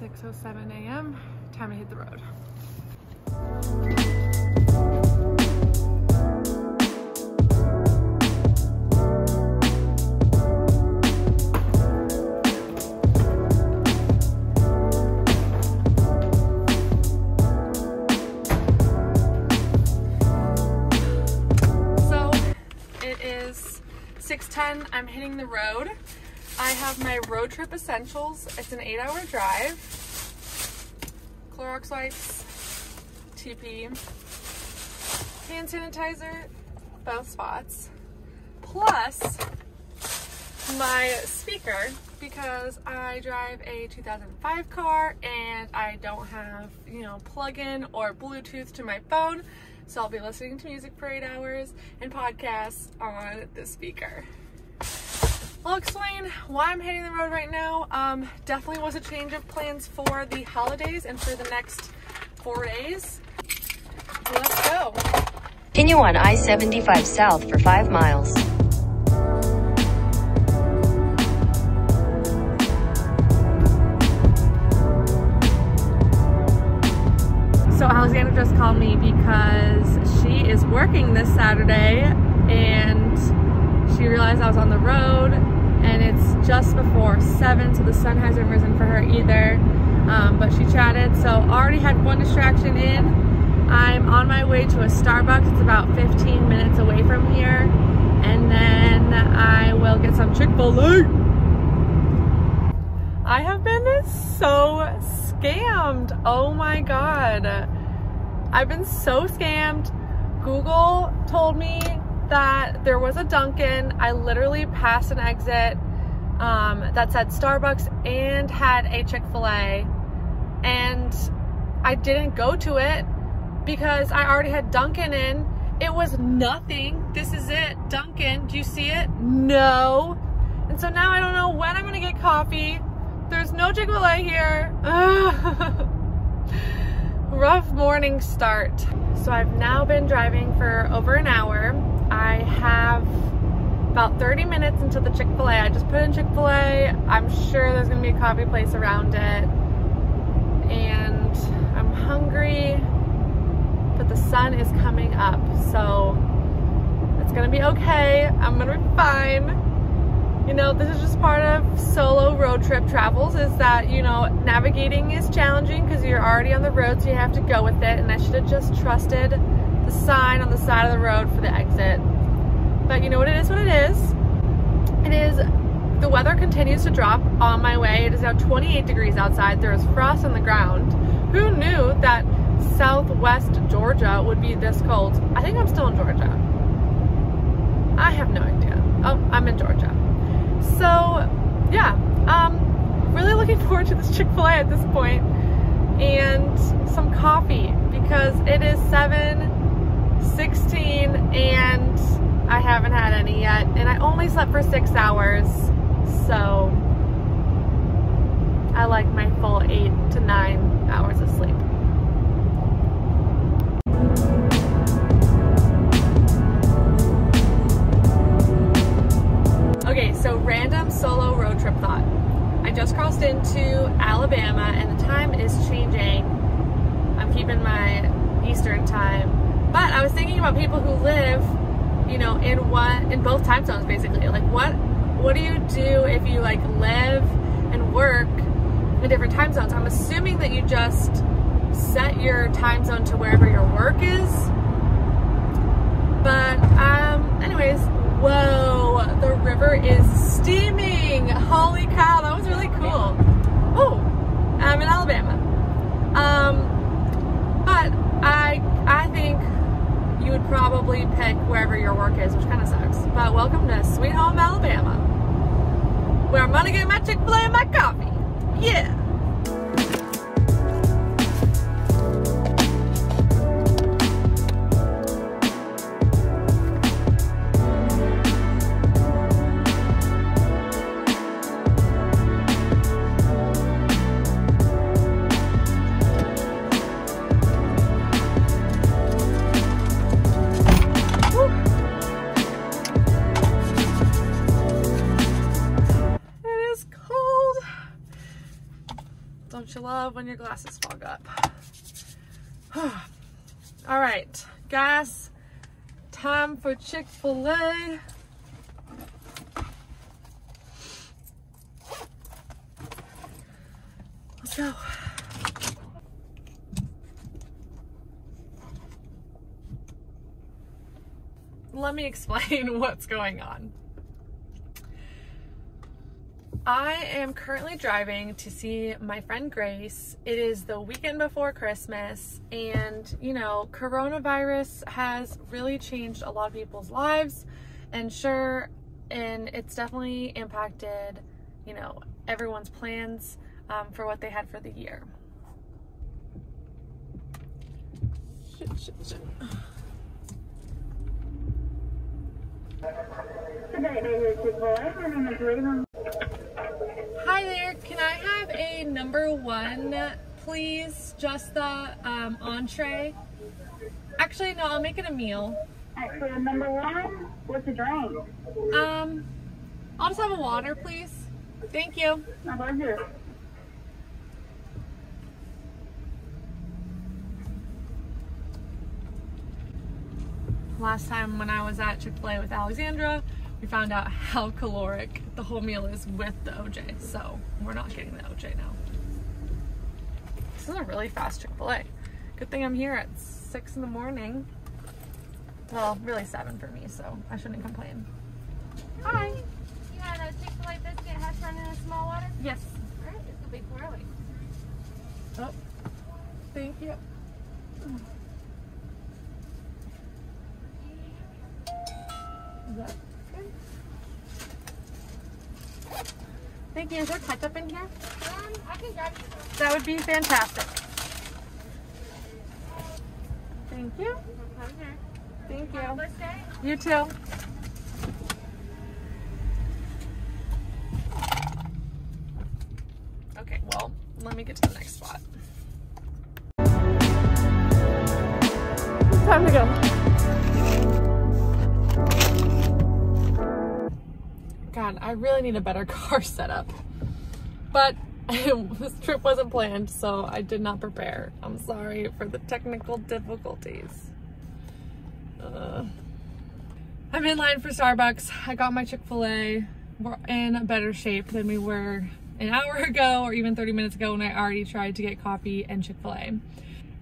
6:07 a.m. Time to hit the road. So it is 6:10. I'm hitting the road. I have my road trip essentials. It's an 8-hour drive. Clorox wipes, TP, hand sanitizer, both spots, plus my speaker because I drive a 2005 car and I don't have, you know, plug-in or Bluetooth to my phone, so I'll be listening to music for 8 hours and podcasts on the speaker. I'll explain why I'm hitting the road right now. Definitely was a change of plans for the holidays and for the next 4 days. Let's go. Continue on I-75 south for 5 miles. So Alexandra just called me because she is working this Saturday and she realized I was on the road and it's just before 7, so the sun hasn't risen for her either, but she chatted. So already had one distraction in. I'm on my way to a Starbucks. It's about 15 minutes away from here, and then I will get some Chick-fil-A. I have been so scammed. Oh my god, I've been so scammed. Google told me that there was a Dunkin'. I literally passed an exit that said Starbucks and had a Chick-fil-A, and I didn't go to it because I already had Dunkin' in. It was nothing. This is it, Dunkin'. Do you see it? No. And so now I don't know when I'm gonna get coffee. There's no Chick-fil-A here. Rough morning start. So I've now been driving for over an hour. I have about 30 minutes until the Chick-fil-A. I just put in Chick-fil-A. I'm sure there's gonna be a coffee place around it. And I'm hungry, but the sun is coming up, so it's gonna be okay. I'm gonna be fine. You know, this is just part of solo road trip travels, is that, you know, navigating is challenging because you're already on the road, so you have to go with it. And I should have just trusted the sign on the side of the road for the exit. But you know what it is, what it is. It is, the weather continues to drop on my way. It is now 28 degrees outside. There is frost on the ground. Who knew that Southwest Georgia would be this cold? I think I'm still in Georgia. I have no idea. Oh, I'm in Georgia. So yeah, really looking forward to this Chick-fil-A at this point and some coffee because it is 7:16 and I haven't had any yet, and I only slept for 6 hours, so I like my full 8 to 9 hours of sleep. Okay, so random solo road trip thought. I just crossed into Alabama and the time is changing. I'm keeping my Eastern time. But I was thinking about people who live, you know, in both time zones basically. Like what do you do if you like live and work in different time zones? I'm assuming that you just set your time zone to wherever your work is. But anyways, whoa, the river is steaming. Holy cow, that was really cool. Oh, I'm in Alabama. But I think you would probably pick wherever your work is, which kind of sucks. But welcome to Sweet Home Alabama, where I'm gonna get my Chick-fil-A and my coffee. Yeah. love when your glasses fog up. All right, guys, time for Chick-fil-A. Let's go. Let me explain what's going on. I am currently driving to see my friend Grace. It is the weekend before Christmas, and you know, coronavirus has really changed a lot of people's lives, and sure, and it's definitely impacted, you know, everyone's plans for what they had for the year. Shit. Hi there, can I have a number one, please? Just the entree. Actually, no, I'll make it a meal. Actually, number one, what's a drink? I'll just have a water, please. Thank you. My pleasure. Last time when I was at Chick-fil-A with Alexandra, we found out how caloric the whole meal is with the OJ, so we're not getting the OJ now. This is a really fast Chick-fil-A. Good thing I'm here at 6 in the morning. Well, really 7 for me, so I shouldn't complain. Hi. You had a Chick-fil-A biscuit, hash brown, and a small water? Yes. All right, it's gonna be growing. Oh, thank you. Is that good? Thank you. Is there ketchup in here? I can grab you some. That would be fantastic. Thank you. Thank you. Have a blessed day. You too. Okay, well, let me get to the next spot. It's time to go. God, I really need a better car setup, but this trip wasn't planned, so I did not prepare. I'm sorry for the technical difficulties. I'm in line for Starbucks. I got my Chick-fil-A. We're in a better shape than we were an hour ago or even 30 minutes ago when I already tried to get coffee and Chick-fil-A.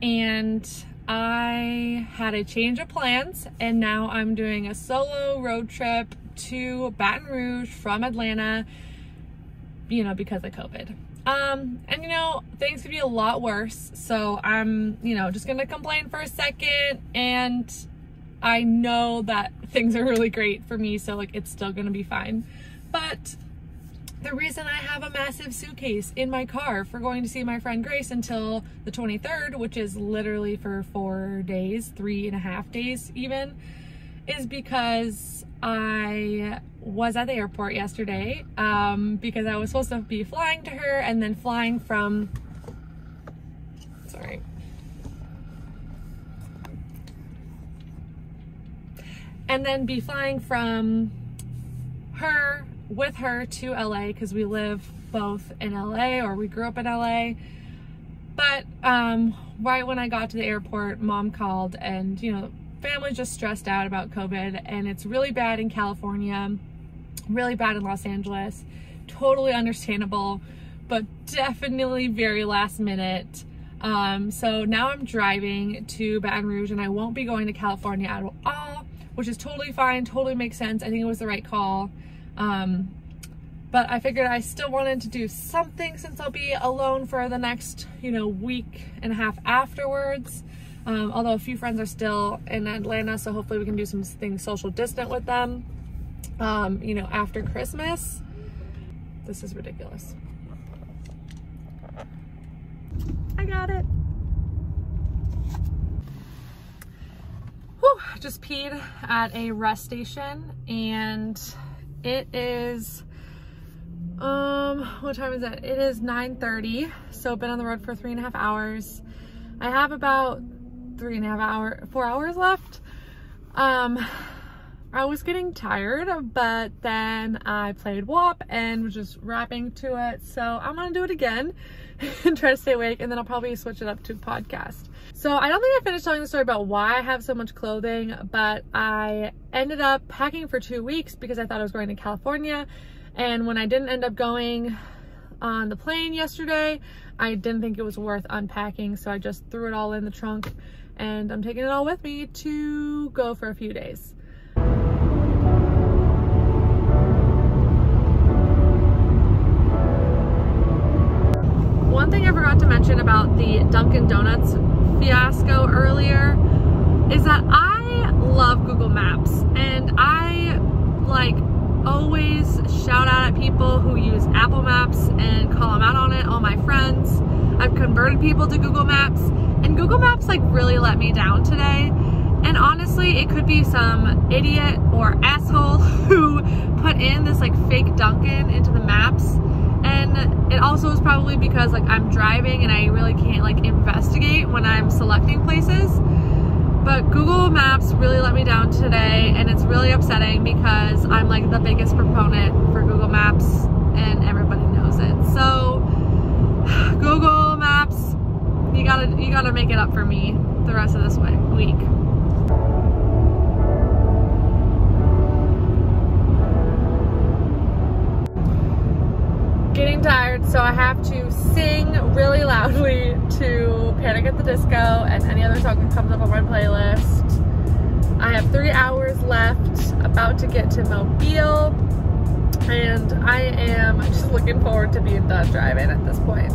And I had a change of plans, and now I'm doing a solo road trip to Baton Rouge from Atlanta, you know, because of COVID. And you know, things could be a lot worse, so I'm, you know, just gonna complain for a second, and I know that things are really great for me, so like it's still gonna be fine. But the reason I have a massive suitcase in my car for going to see my friend Grace until the 23rd, which is literally for 4 days, 3.5 days even, is because I was at the airport yesterday because I was supposed to be flying to her and then flying from, sorry, and then be flying from her with her to LA because we live both in LA, or we grew up in LA. But right when I got to the airport, Mom called, and you know, family just stressed out about COVID, and it's really bad in California, really bad in Los Angeles, totally understandable, but definitely very last minute. So now I'm driving to Baton Rouge, and I won't be going to California at all, which is totally fine, totally makes sense. I think it was the right call. But I figured I still wanted to do something since I'll be alone for the next, you know, 1.5 weeks afterwards. Although a few friends are still in Atlanta, so hopefully we can do some things social distant with them, you know, after Christmas. This is ridiculous. I got it. Whew, just peed at a rest station, and it is, what time is it? It is 9:30, so been on the road for 3.5 hours. I have about 4 hours left. I was getting tired, but then I played WAP and was just rapping to it. So I'm gonna do it again and try to stay awake, and then I'll probably switch it up to podcast. So I don't think I finished telling the story about why I have so much clothing, but I ended up packing for 2 weeks because I thought I was going to California. And when I didn't end up going on the plane yesterday, I didn't think it was worth unpacking. So I just threw it all in the trunk and I'm taking it all with me to go for a few days. One thing I forgot to mention about the Dunkin' Donuts fiasco earlier is that I love Google Maps, and I like always shout out at people who use Apple Maps and call them out on it. All my friends, I've converted people to Google Maps, and Google Maps like really let me down today. And honestly, it could be some idiot or asshole who put in this like fake Dunkin' into the maps. And it also is probably because like I'm driving and I really can't like investigate when I'm selecting places. But Google Maps really let me down today, and it's really upsetting because I'm like the biggest proponent for Google Maps and everybody knows it. So Google Maps, you gotta make it up for me the rest of this week. Getting tired, so I have to sing really loudly to Panic at the Disco and any other song that comes up on my playlist. I have 3 hours left, about to get to Mobile, and I am just looking forward to being done driving at this point.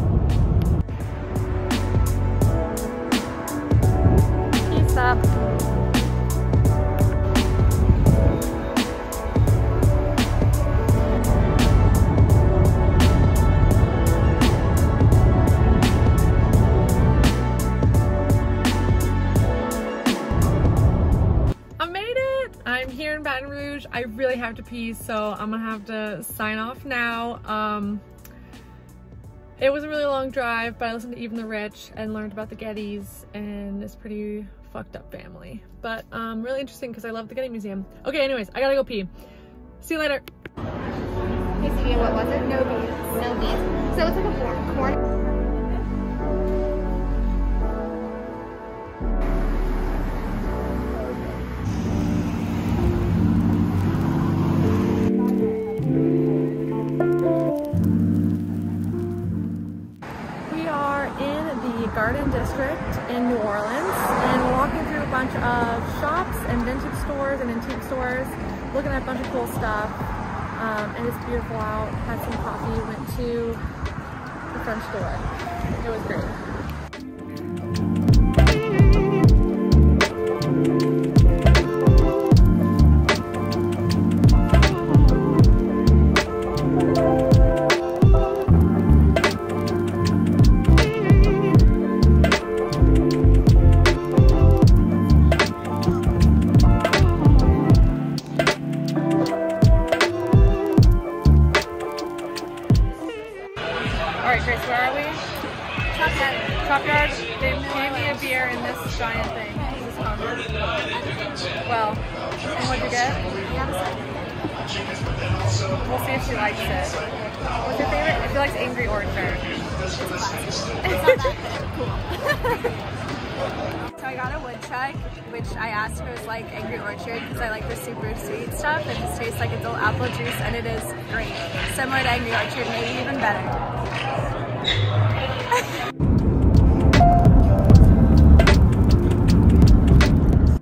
Peace up. Baton Rouge. I really have to pee, so I'm gonna have to sign off now. It was a really long drive, but I listened to Even the Rich and learned about the Gettys and this pretty fucked up family. But really interesting because I love the Getty Museum. Okay, anyways, I gotta go pee. See you later. Hey, what was it? No bees. No bees. So it's like a corn. Garden District in New Orleans, and we're walking through a bunch of shops and vintage stores and antique stores, looking at a bunch of cool stuff, and it's beautiful out. Had some coffee, went to the French door. It was great. We'll see if she likes it. What's your favorite? If she likes Angry Orchard. It's not that cool. So I got a Woodchuck, which I asked if it was like Angry Orchard because I like the super sweet stuff. It just tastes like adult apple juice and it is great. Similar to Angry Orchard, maybe even better.